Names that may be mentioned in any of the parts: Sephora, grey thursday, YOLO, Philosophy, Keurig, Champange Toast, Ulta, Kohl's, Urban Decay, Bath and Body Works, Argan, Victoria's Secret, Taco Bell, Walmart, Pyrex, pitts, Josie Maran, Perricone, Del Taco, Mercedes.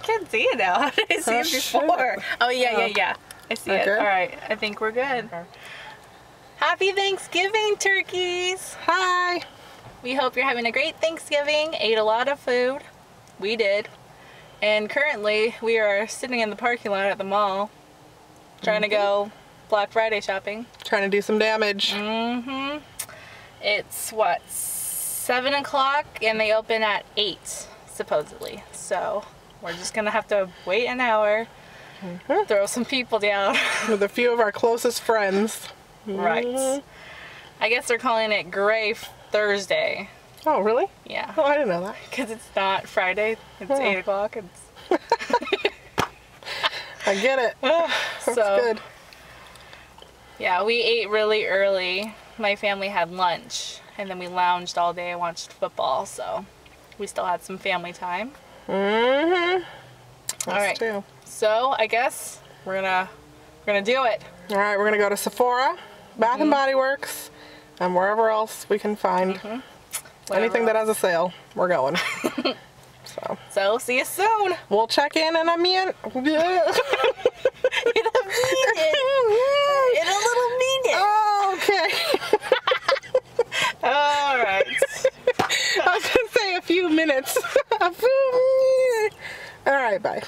can't see it now. How did I see it before? Shit. Oh, yeah. I see it. All right. I think we're good. Okay. Happy Thanksgiving, turkeys. Hi. We hope you're having a great Thanksgiving. Ate a lot of food. We did. And currently, we are sitting in the parking lot at the mall trying to go Black Friday shopping. Trying to do some damage. Mm-hmm. It's, what, 7 o'clock, and they open at 8, supposedly. So we're just going to have to wait an hour, throw some people down. With a few of our closest friends. Right. I guess they're calling it Gray Thursday. Oh, really? Yeah. Oh, I didn't know that. Because it's not Friday. It's 8 o'clock. I get it. That's good. Yeah, we ate really early. My family had lunch, and then we lounged all day and watched football, so we still had some family time. All right. Too. So I guess we're gonna do it. All right, we're gonna go to Sephora, Bath and Body Works, and wherever else we can find anything that has a sale. We're going. So see you soon. We'll check in, and I'm in. In a little minute. Oh, okay. All right. I was gonna say a few minutes. All right, bye.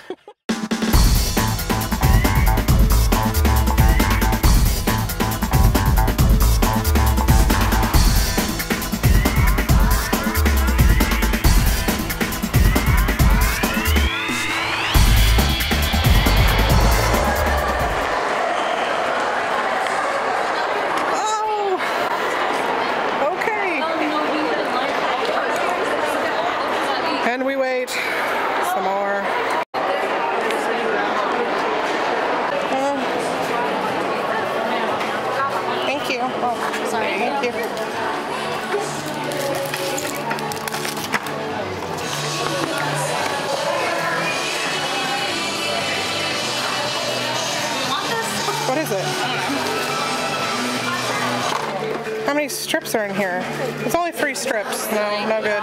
How many strips are in here? It's only 3 strips. No good.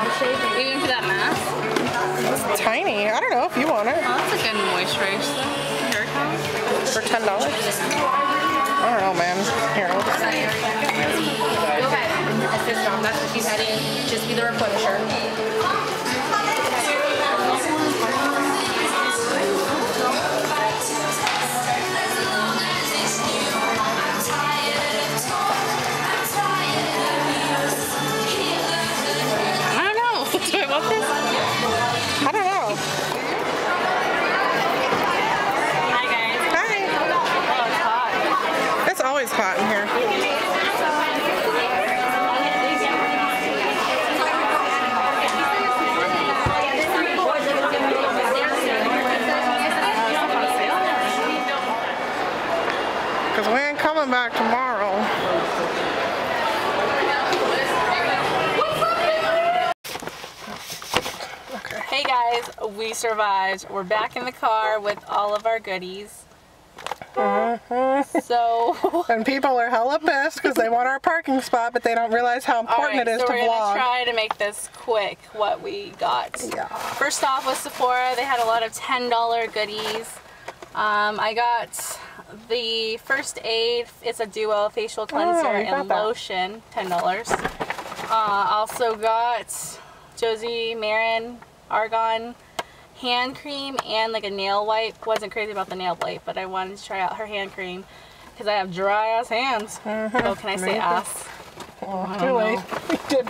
Even for that mask? It's tiny. I don't know if you want it. Oh, that's a good moisturizer. Hair color? For $10? I don't know, man. Here, look. Go ahead. Assist mom. That's what she's heading. Just be the replenisher. Back tomorrow. Okay. Hey guys, we survived. We're back in the car with all of our goodies. So and people are hella pissed because they want our parking spot, but they don't realize how important it is to vlog. We're gonna try to make this quick. What we got. Yeah. First off, with Sephora, they had a lot of $10 goodies. I got the First Aid, it's a duo facial cleanser and lotion, $10. Also got Josie Maran Argan hand cream and like a nail wipe. Wasn't crazy about the nail wipe, but I wanted to try out her hand cream because I have dry ass hands. Oh, can I say ass? Oh, too late.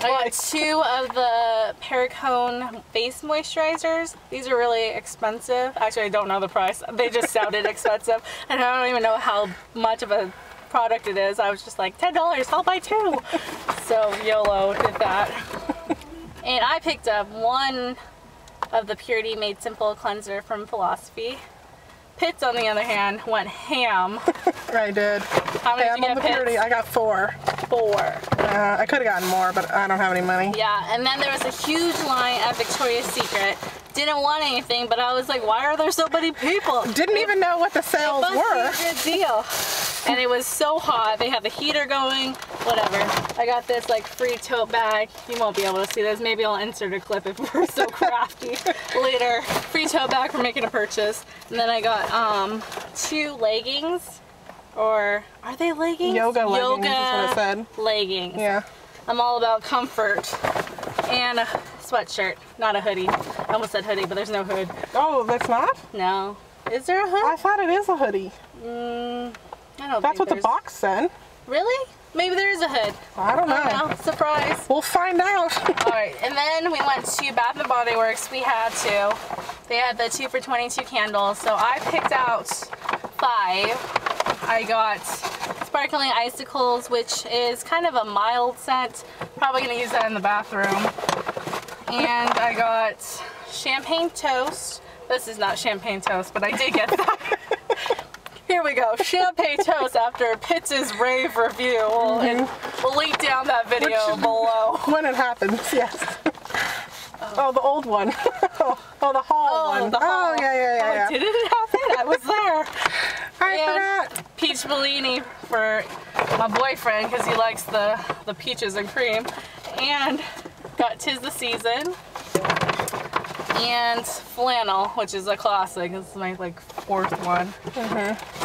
I got 2 of the Perricone face moisturizers. These are really expensive. Actually, I don't know the price. They just sounded expensive. And I don't even know how much of a product it is. I was just like, $10, I'll buy 2. So YOLO did that. And I picked up 1 of the Purity Made Simple cleanser from Philosophy. Pitts, on the other hand, went ham. I did. How many did you get, Pitts? Purity. I got 4. 4. I could have gotten more, but I don't have any money. Yeah, and then there was a huge line at Victoria's Secret. Didn't want anything, but I was like, why are there so many people? Didn't even know what the sales were. It must be a good deal. and it was so hot. They had the heater going, whatever. I got this like free tote bag. You won't be able to see this. Maybe I'll insert a clip if we're so crafty later. Free tote bag for making a purchase. And then I got two leggings, or are they leggings? Yoga leggings is what it said. Leggings. Yeah. I'm all about comfort. And a sweatshirt, not a hoodie. I almost said hoodie, but there's no hood. Oh, that's not? No. Is there a hood? I thought it is a hoodie. I don't think that's what the box said. Really? Maybe there is a hood. I don't know. I don't know. Surprise. We'll find out. All right. And then we went to Bath and Body Works. We had to. They had the 2 for $22 candles. So I picked out 5. I got sparkling icicles, which is kind of a mild scent. Probably going to use that in the bathroom. And I got champagne toast. This is not champagne toast, but I did get that. Here we go. Champagne toast after Pitt's rave review. We'll link down that video below. When it happens, yes. Oh, the old one. Oh, the hall one. The hall. Oh, yeah. Oh, didn't it happen? I was there. I forgot. Peach Bellini for my boyfriend because he likes the peaches and cream. And got 'Tis the Season. And flannel, which is a classic. This is my like 4th one.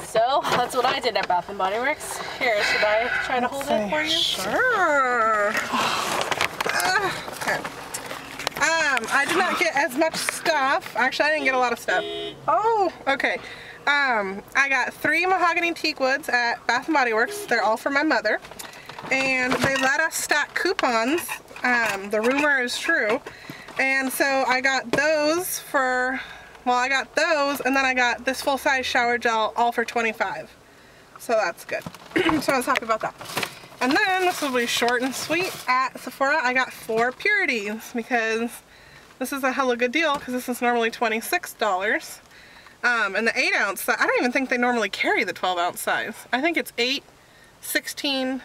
So that's what I did at Bath and Body Works. Here, should I try to hold it for you? Sure. Okay. I did not get as much stuff. Actually, I didn't get a lot of stuff. Oh, okay. I got 3 mahogany teak woods at Bath and Body Works. They're all for my mother, and they let us stock coupons. The rumor is true. And so I got those for, well, I got those, and then I got this full-size shower gel all for $25. So that's good. So I was happy about that. And then, this will be short and sweet, at Sephora I got 4 purities, because this is a hella good deal, because this is normally $26. And the 8-ounce size, I don't even think they normally carry the 12-ounce size. I think it's 8, 16,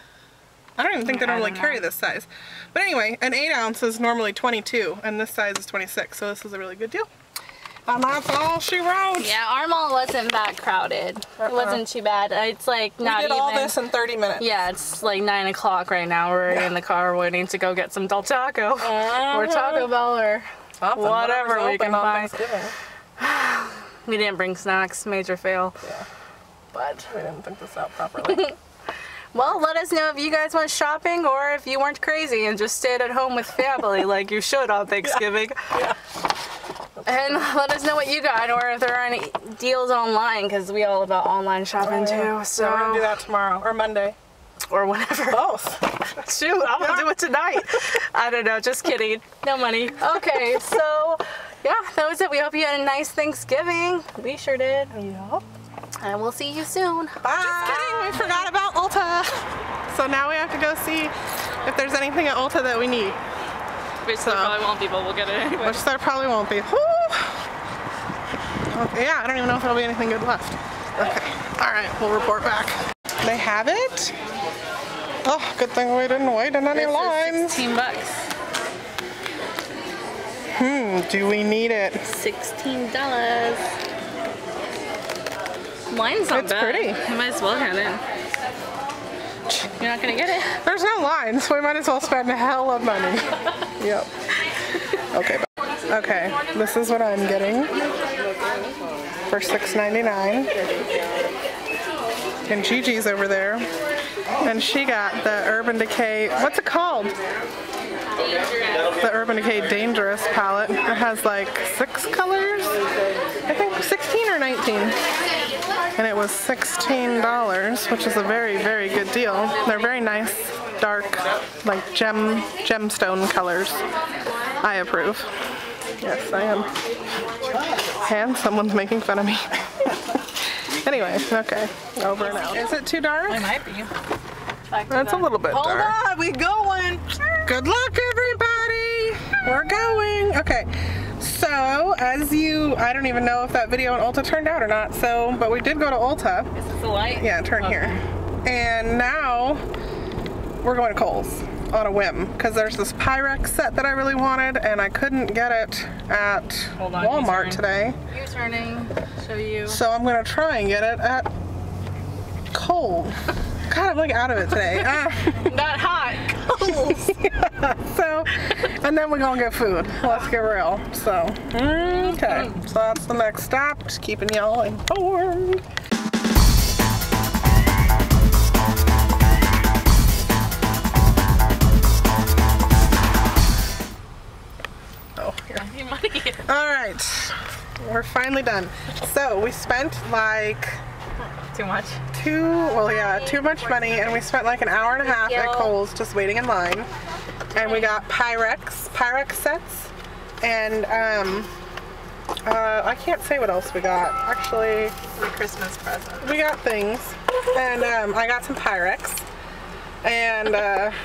I don't even think they normally carry this size. But anyway, an 8-ounce is normally $22, and this size is $26, so this is a really good deal. And that's all she wrote. Yeah, our mall wasn't that crowded. It wasn't too bad. It's like not even. We did all this in 30 minutes. Yeah, it's like 9 o'clock right now. We're in the car waiting to go get some Del Taco or Taco Bell or whatever we can find. We didn't bring snacks, major fail. Yeah, but we didn't think this out properly. Well, let us know if you guys went shopping or if you weren't crazy and just stayed at home with family like you should on Thanksgiving. Yeah. And let us know what you got or if there are any deals online because we all about online shopping too. So we're going to do that tomorrow or Monday. Or whenever. Both. Shoot, I'm going to do it tonight. I don't know. Just kidding. No money. Okay, so yeah, that was it. We hope you had a nice Thanksgiving. We sure did. Yep. And we'll see you soon. Bye. Just kidding, we forgot about Ulta. So now we have to go see if there's anything at Ulta that we need. Which there probably won't be, but we'll get it anyway. Which there probably won't be. Okay, yeah, I don't even know if there'll be anything good left. Okay, all right, we'll report back. They have it? Oh, good thing we didn't wait in any lines. $16. Do we need it? $16. Mine's not bad. It's pretty. You might as well have it. You're not gonna get it. There's no line, so we might as well spend a hell of money. Yep. Okay. Okay. This is what I'm getting for $6.99. And Gigi's over there, and she got the Urban Decay. What's it called? The Urban Decay Dangerous palette. It has like 6 colors. I think 16 or 19. And it was $16, which is a very, very good deal. They're very nice, dark, like gemstone colors. I approve. Yes, I am. And someone's making fun of me. Anyway, okay, over and out. Is it too dark? It might be. That's a little bit dark. Hold on, we going. Good luck, everybody. We're going. Okay. So, as you, I don't even know if that video on Ulta turned out or not, so, but we did go to Ulta. Is this the light? Yeah, turn here. And now, we're going to Kohl's on a whim, because there's this Pyrex set that I really wanted, and I couldn't get it at Walmart today. You're turning, show you. So I'm going to try and get it at cold. God, I'm like out of it today. Not hot, cold. Yeah, so, and then we're gonna get food. Let's get real. So, okay. So that's the next stop. Just keeping y'all informed. Oh, here. Money. All right, we're finally done. So we spent like. Too much? Well yeah, too much money, and we spent like an hour and a half at Kohl's just waiting in line. And we got Pyrex sets, and I can't say what else we got. Actually, the Christmas present. We got things, and I got some Pyrex, and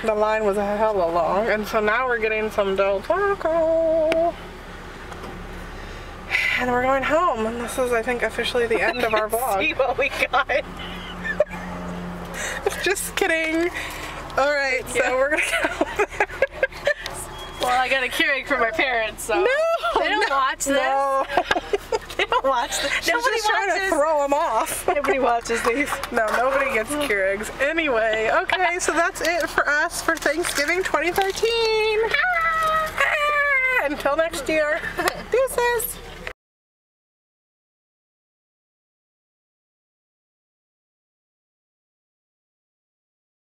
the line was hella long, and so now we're getting some Del Taco. And we're going home, and this is, I think, officially the end of our vlog. See what we got. Just kidding. All right, so we're gonna go home. Well, I got a Keurig for my parents, so they don't watch this. No. They don't watch this. She's nobody just watches. Trying to throw them off. Nobody watches these. No, nobody gets Keurigs. Anyway, okay, so that's it for us for Thanksgiving 2013. Until next year, deuces.